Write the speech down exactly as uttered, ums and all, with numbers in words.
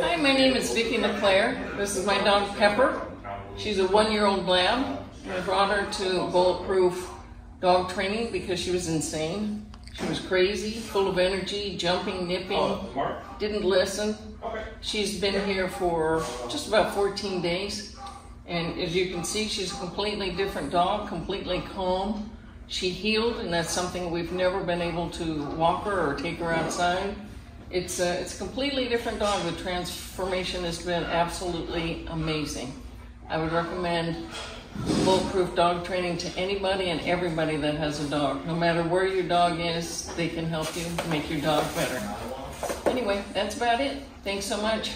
Hi, my name is Vicki McLaire. This is my dog Pepper. She's a one-year-old lab. I brought her to Bulletproof Dog Training because she was insane. She was crazy, full of energy, jumping, nipping, didn't listen. She's been here for just about fourteen days. And as you can see, she's a completely different dog, completely calm. She healed, and that's something we've never been able to walk her or take her outside. It's a, it's a completely different dog. The transformation has been absolutely amazing. I would recommend Bulletproof Dog Training to anybody and everybody that has a dog. No matter where your dog is, they can help you make your dog better. Anyway, that's about it. Thanks so much.